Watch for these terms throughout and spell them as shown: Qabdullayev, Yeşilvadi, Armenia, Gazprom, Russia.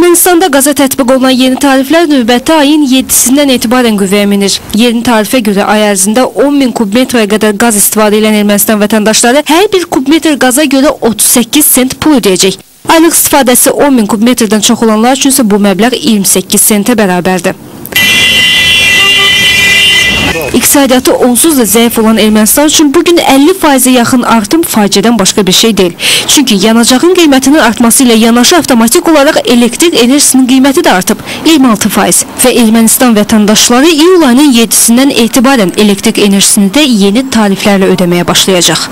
Ermənistanda qaza tətbiq olunan yeni tariflər növbəti ayın 7-sindən etibarən qüvvəyə minir. Yeni tarifə görə ay ərzində 10.000 kubmetrə qədər qaz istifadə edən Ermənistan vətəndaşları hər bir kubmetr qaza görə 38 sent pul ödəyəcək. Aylıq istifadəsi 10.000 kubmetrdən çox olanlar üçün isə bu məbləğ 28 sentə bərabərdir. İqtisadiyyatı onsuz da zayıf olan Ermənistan üçün bugün 50%'e yakın artım faciədən başka bir şey değil. Çünkü yanacağın qiymətinin artmasıyla yanaşı avtomatik olarak elektrik enerjisinin qiyməti de artıb 26% ve Ermənistan vətəndaşları iyul ayının 7-sindən etibarən elektrik enerjisini de yeni tariflerle ödemeye başlayacak.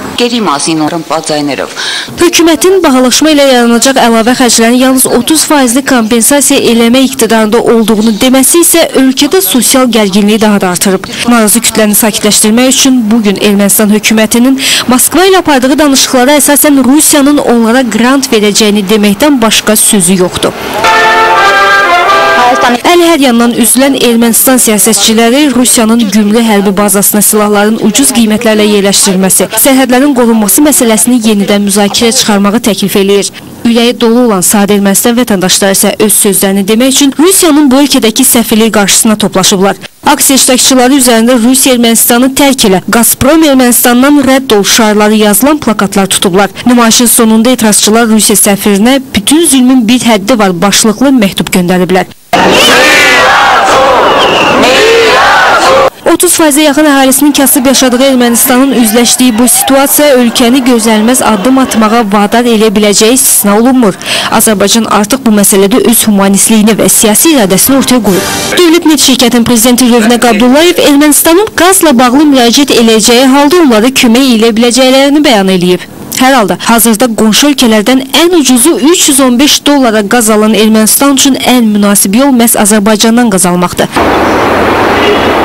Hükümetin bahalaşma ile yaranacaq əlavə xərclərin yalnız 30%'li kompensasiya eləmə iqtidarında olduğunu deməsi isə ölkədə sosial gərginliyi daha da artırıb. Narazı kütləni sakitləşdirmək üçün bugün Ermənistan hökumətinin Moskva ilə apardığı danışıqlara əsasən Rusiyanın onlara grant verəcəyini deməkdən başqa sözü yoxdur. Əli hər yandan üzülən Ermənistan siyasətçiləri Rusiyanın gümrük hərbi bazasına silahların ucuz qiymətlərlə yerləşdirilməsi, sərhədlərin qorunması məsələsini yenidən müzakirə çıxarmağı təklif eləyir. Ürəyi dolu olan sadə Ermənistan vətəndaşları isə öz sözlərini demək üçün Rusiyanın bu ölkədəki səfirliyi qarşısına toplaşıblar. Aksiya iştirakçıları üzərində Rusiya Ermənistanı tərk elə, Gazprom Ermənistandan rədd ol şüarları yazılan plakatlar tutublar. Nümayişin sonunda etirazçılar Rusiya səfirinə bütün zülmün bir həddi var başlıqlı məktub göndəriblər. 30%'e yakın əhalisinin kasıb yaşadığı Ermənistanın üzləşdiyi bu situasiya ölkəni gözlənilməz addım atmağa vadar elə biləcəyi istisna olunmur. Azərbaycan artıq bu məsələdə öz humanistliyini və siyasi iradəsini ortaya qoyub. Dövlət Neft Şirkətinin prezidenti Qabdullayev Ermənistanın qazla bağlı müraciət eləyəcəyi halda onlara kömək elə biləcəklərini bəyan eləyib. Hər halda hazırda qonşu ölkələrdən ən ucuzu 315 dollara qaz alan Ermənistan üçün ən münasib yol məhz Azərbaycandan qaz almaqdır.